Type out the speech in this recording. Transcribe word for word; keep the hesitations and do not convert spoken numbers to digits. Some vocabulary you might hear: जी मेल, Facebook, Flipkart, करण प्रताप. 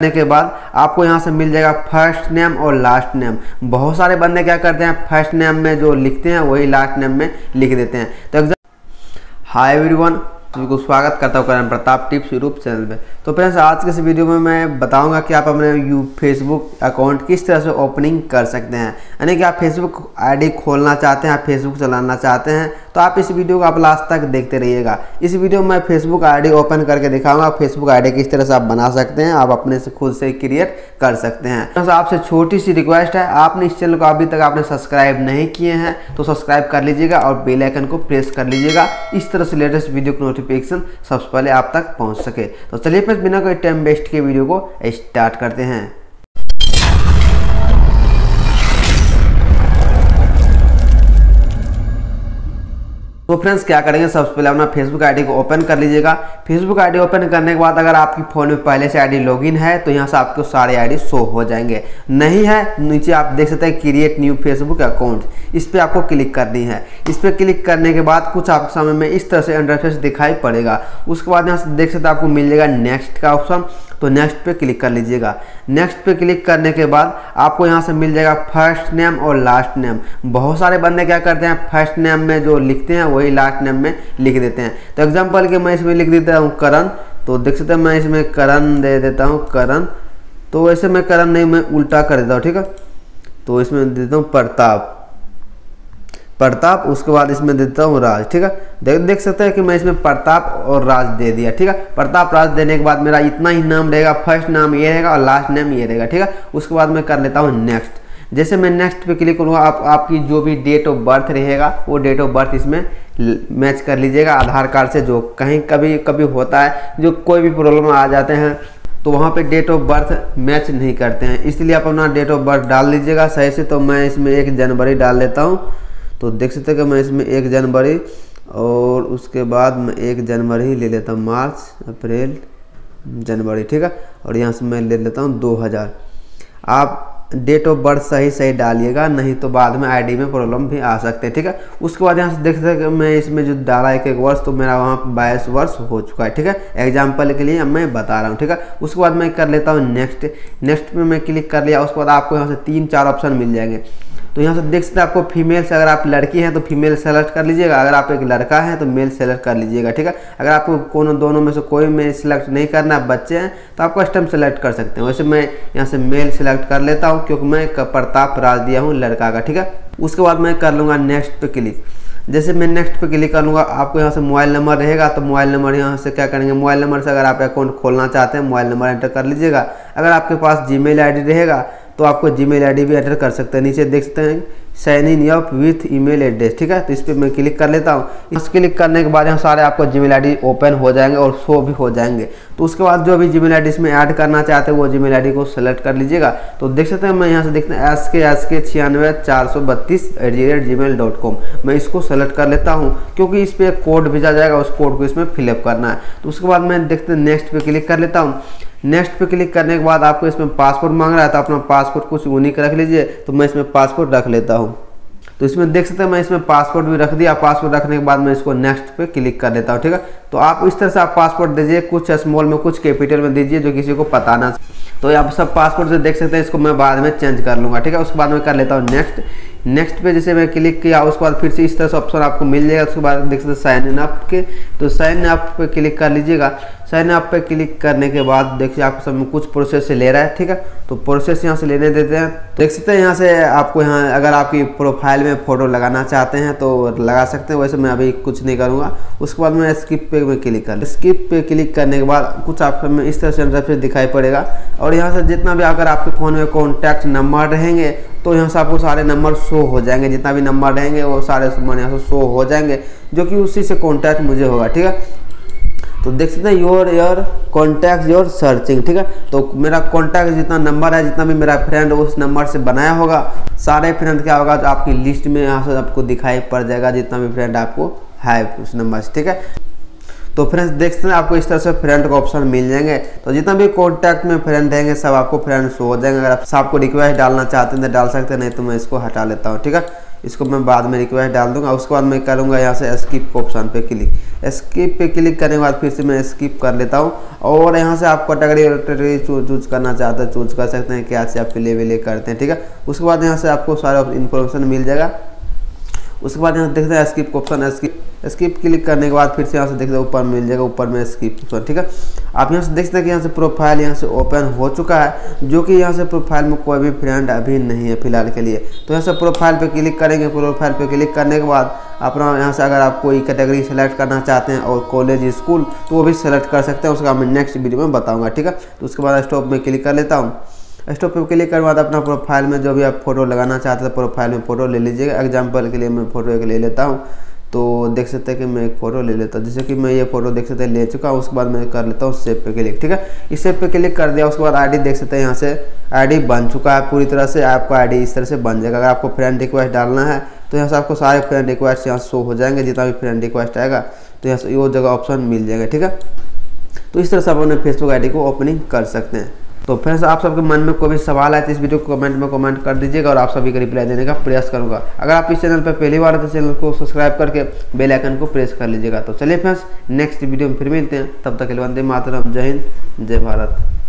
करने के बाद आपको यहाँ से मिल जाएगा फर्स्ट नेम और लास्ट नेम। बहुत सारे बंदे क्या करते हैं, फर्स्ट नेम में जो लिखते हैं वही लास्ट नेम में लिख देते हैं। तो एग्जाम हाय एवरीवन, आपको स्वागत करता हूँ करण प्रताप tips YouTube channel पे। तो फ्रेंड्स, आज के इस वीडियो में मैं बताऊंगा कि आप अपने यू फेसबुक अकाउंट किस तरह से ओपनिंग कर सकते हैं। यानी कि आप फेसबुक आईडी खोलना चाहते हैं, आप फेसबुक चलाना चाहते हैं, तो आप इस वीडियो को आप लास्ट तक देखते रहिएगा। इस वीडियो में मैं फेसबुक आईडी ओपन करके दिखाऊंगा, फेसबुक आईडी किस तरह से आप बना सकते हैं, आप अपने से खुद से क्रिएट कर सकते हैं। फ्रेंड्स, आपसे छोटी सी रिक्वेस्ट है, आपने इस चैनल को अभी तक आपने सब्सक्राइब नहीं किए हैं तो सब्सक्राइब कर लीजिएगा और बेल आइकन को प्रेस कर लीजिएगा, इस तरह से लेटेस्ट वीडियो की नोटिफिकेशन सबसे पहले आप तक पहुँच सके। तो चलिए फ्रेंड्स, बिना कोई टाइम वेस्ट के वीडियो को स्टार्ट करते हैं। तो फ्रेंड्स, क्या करेंगे, सबसे पहले अपना फेसबुक आईडी को ओपन कर लीजिएगा। फेसबुक आईडी ओपन करने के बाद अगर आपकी फ़ोन में पहले से आईडी लॉगिन है तो यहाँ से आपको सारे आईडी शो हो जाएंगे। नहीं है, नीचे आप देख सकते हैं क्रिएट न्यू फेसबुक अकाउंट, इस पर आपको क्लिक करनी है। इस पर क्लिक करने के बाद कुछ आपके सामने में इस तरह से इंटरफेस दिखाई पड़ेगा। उसके बाद यहाँ से देख सकते हैं आपको मिल जाएगा नेक्स्ट का ऑप्शन, तो नेक्स्ट पे क्लिक कर लीजिएगा। नेक्स्ट पे क्लिक करने के बाद आपको यहाँ से मिल जाएगा फर्स्ट नेम और लास्ट नेम। बहुत सारे बंदे क्या करते हैं, फर्स्ट नेम में जो लिखते हैं वही लास्ट नेम में लिख देते हैं। तो एग्जांपल के मैं इसमें लिख देता हूँ करण, तो देख सकते हैं मैं इसमें करण दे देता हूँ करण। तो वैसे मैं करण नहीं, मैं उल्टा कर देता हूँ, ठीक है। तो इसमें दे देता हूँ प्रताप प्रताप, उसके बाद इसमें देता हूँ राज, ठीक है। देख देख सकते हैं कि मैं इसमें प्रताप और राज दे दिया, ठीक है। प्रताप राज देने के बाद मेरा इतना ही नाम रहेगा, फर्स्ट नाम ये रहेगा और लास्ट नेम ये रहेगा, ठीक है। उसके बाद मैं कर लेता हूँ नेक्स्ट। जैसे मैं नेक्स्ट पे क्लिक करूँगा, आप आपकी जो भी डेट ऑफ बर्थ रहेगा वो डेट ऑफ बर्थ इसमें मैच कर लीजिएगा आधार कार्ड से। जो कहीं कभी कभी होता है, जो कोई भी प्रॉब्लम आ जाते हैं तो वहाँ पे डेट ऑफ बर्थ मैच नहीं करते हैं, इसलिए आप अपना डेट ऑफ बर्थ डाल लीजिएगा सही से। तो मैं इसमें एक जनवरी डाल लेता हूँ, तो देख सकते हैं कि मैं इसमें एक जनवरी और उसके बाद मैं एक जनवरी ले लेता हूँ, मार्च अप्रैल जनवरी, ठीक है। और यहाँ से मैं ले लेता हूँ दो हज़ार। आप डेट ऑफ बर्थ सही सही डालिएगा, नहीं तो बाद में आईडी में प्रॉब्लम भी आ सकते हैं, ठीक है। उसके बाद यहाँ से देख सकते हैं कि मैं इसमें जो डाला एक एक वर्ष, तो मेरा वहाँ बाईस वर्ष हो चुका है, ठीक है। एग्जाम्पल के लिए मैं बता रहा हूँ, ठीक है। उसके बाद मैं कर लेता हूँ नेक्स्ट। नेक्स्ट में मैं क्लिक कर लिया, उसके बाद आपको यहाँ से तीन चार ऑप्शन मिल जाएंगे। तो यहाँ से देख सकते हैं आपको फीमेल से, अगर आप लड़की हैं तो फीमेल सेलेक्ट कर लीजिएगा, अगर आप एक लड़का हैं तो मेल सेलेक्ट कर लीजिएगा, ठीक है। अगर आपको कोनो दोनों में से कोई मेल सेलेक्ट नहीं करना, बच्चे हैं तो आप कस्टम सेलेक्ट कर सकते हैं। वैसे मैं यहाँ से मेल सेलेक्ट कर लेता हूँ क्योंकि मैं प्रताप राज दिया हूँ लड़का का, ठीक है। उसके बाद मैं कर लूँगा नेक्स्ट पे क्लिक। जैसे मैं नेक्स्ट पे क्लिक कर लूँगा, आपको यहाँ से मोबाइल नंबर रहेगा, तो मोबाइल नंबर यहाँ से क्या करेंगे, मोबाइल नंबर से अगर आप अकाउंट खोलना चाहते हैं मोबाइल नंबर एंटर कर लीजिएगा। अगर आपके पास जी मेल आई डी रहेगा तो आपको जीमेल आईडी भी एंटर कर सकते हैं। नीचे देख सकते हैं sign in up with email address, ठीक है। तो इस पर मैं क्लिक कर लेता हूँ। इस क्लिक करने के बाद यहाँ सारे आपको जीमेल आईडी ओपन हो जाएंगे और शो भी हो जाएंगे। तो उसके बाद जो भी जीमेल आईडी इसमें ऐड करना चाहते हैं वो जीमेल आईडी को सेलेक्ट कर लीजिएगा। तो देख सकते हैं मैं यहाँ से देखते हैं एस के एस के छियानवे चार सौ बत्तीस eight G rate जी मेल dot com, मैं इसको सेलेक्ट कर लेता हूँ क्योंकि इस पर कोड भेजा जाएगा, उस कोड को इसमें फिलअप करना है। तो उसके बाद मैं देखते हैं नेक्स्ट पे क्लिक कर लेता हूँ। नेक्स्ट पे क्लिक करने के बाद आपको इसमें पासपोर्ट मांग रहा है, तो अपना पासपोर्ट कुछ यूनिक रख लीजिए। तो मैं इसमें पासपोर्ट रख लेता हूँ। तो इसमें देख सकते हैं मैं इसमें पासपोर्ट भी रख दिया। पासपोर्ट रखने के बाद मैं इसको नेक्स्ट पे क्लिक कर देता हूँ, ठीक है। तो आप इस तरह से आप पासपोर्ट दीजिए, कुछ स्मॉल में कुछ कैपिटल में दीजिए जो किसी को पता ना। तो आप सब पासपोर्ट से देख सकते हैं, इसको मैं बाद में चेंज कर लूँगा, ठीक है। उसके बाद मैं कर लेता हूँ नेक्स्ट। नेक्स्ट पे जैसे मैं क्लिक किया, उसके बाद फिर से इस तरह से ऑप्शन आपको मिल जाएगा। उसके बाद देख सकते हैं साइन इन अप के, तो साइन अप पे क्लिक कर लीजिएगा। साइन अप पे क्लिक करने के बाद देखिए आपको सब में कुछ प्रोसेस से ले रहा है, ठीक है। तो प्रोसेस यहाँ से लेने देते हैं। तो देख सकते हैं यहाँ से आपको यहाँ अगर आपकी प्रोफाइल में फ़ोटो लगाना चाहते हैं तो लगा सकते हैं, वैसे मैं अभी कुछ नहीं करूँगा। उसके बाद मैं स्किप पे मैं क्लिक कर स्किप पे क्लिक करने के बाद कुछ आपको में इस तरह से इंटरफेस दिखाई पड़ेगा। और यहाँ से जितना भी अगर आपके फ़ोन में कॉन्टैक्ट नंबर रहेंगे तो यहाँ से आपको सारे नंबर शो हो जाएंगे, जितना भी नंबर रहेंगे वो सारे नंबर यहाँ से शो हो जाएंगे, जो कि उसी से कॉन्टैक्ट मुझे होगा, ठीक है। तो देख सकते हैं your your contact your searching, ठीक है। तो मेरा कॉन्टैक्ट जितना नंबर है, जितना भी मेरा फ्रेंड उस नंबर से बनाया होगा, सारे फ्रेंड क्या होगा तो आपकी लिस्ट में यहाँ से आपको दिखाई पड़ जाएगा, जितना भी फ्रेंड आपको है उस नंबर से, ठीक है। तो फ्रेंड्स देख सकते हैं आपको इस तरह से फ्रेंड का ऑप्शन मिल जाएंगे। तो जितना भी कॉन्टैक्ट में फ्रेंड रहेंगे सब आपको फ्रेंड शो हो जाएंगे। अगर आप सबको रिक्वेस्ट डालना चाहते हैं तो डाल सकते हैं, नहीं तो मैं इसको हटा लेता हूँ, ठीक है। इसको मैं बाद में रिक्वेस्ट डाल दूंगा। उसके बाद मैं करूंगा यहाँ से स्किप ऑप्शन पे क्लिक। स्किप पे क्लिक करने के बाद फिर से मैं स्किप कर लेता हूँ। और यहाँ से आप कैटेगरी वैटेगरी चूज करना चाहते हैं चूज कर सकते हैं, क्या से आप प्ले विले करते हैं, ठीक है। उसके बाद यहाँ से आपको सारा इन्फॉर्मेशन मिल जाएगा। उसके बाद यहाँ देखते हैं skip option, skip skip click करने के बाद फिर से यहाँ से देखते हैं ऊपर मिल जाएगा, ऊपर में स्किप ऑप्शन, ठीक है। आप यहाँ से देख सकते हैं कि यहाँ से प्रोफाइल यहाँ से ओपन हो चुका है, जो कि यहाँ से प्रोफाइल में कोई भी फ्रेंड अभी नहीं है फिलहाल के लिए। तो यहाँ से प्रोफाइल पे क्लिक करेंगे। प्रोफाइल पे क्लिक करने के बाद अपना यहाँ से अगर आप कोई कैटेगरी सेलेक्ट करना चाहते हैं और कॉलेज स्कूल तो वो भी सेलेक्ट कर सकते हैं, उसका मैं नेक्स्ट वीडियो में बताऊँगा, ठीक है। तो उसके बाद स्टॉप में क्लिक कर लेता हूँ। स्टॉप पे क्लिक करने के बाद अपना प्रोफाइल में जो भी आप फोटो लगाना चाहते हैं प्रोफाइल में फ़ोटो ले लीजिएगा। एग्जाम्पल के लिए मैं फ़ोटो एक ले लेता हूँ, तो देख सकते हैं कि मैं एक फ़ोटो ले लेता हूँ, जैसे कि मैं ये फोटो देख सकते हैं ले चुका हूँ। उसके बाद मैं कर लेता हूँ सेव पे क्लिक, ठीक है। इस सेव पे क्लिक कर दिया। उसके बाद आईडी देख सकते हैं यहाँ से आईडी बन चुका है पूरी तरह से। आपका आईडी इस तरह से बन जाएगा। अगर आपको फ्रेंड रिक्वेस्ट डालना है तो यहाँ से आपको सारे फ्रेंड रिक्वेस्ट यहाँ शो हो जाएंगे, जितना भी फ्रेंड रिक्वेस्ट आएगा तो यहाँ से वो जगह ऑप्शन मिल जाएगा, ठीक है। तो इस तरह से आप अपने फेसबुक आईडी को ओपनिंग कर सकते हैं। तो फ्रेंड्स, आप सबके मन में कोई भी सवाल आए तो इस वीडियो को कमेंट में कमेंट कर दीजिएगा और आप सभी को रिप्लाई देने का प्रयास करूंगा। अगर आप इस चैनल पर पहली बार तो चैनल को सब्सक्राइब करके बेल आइकन को प्रेस कर लीजिएगा। तो चलिए फ्रेंड्स, नेक्स्ट वीडियो में फिर मिलते हैं। तब तक के लिए वंदे मातरम, जय हिंद, जय भारत।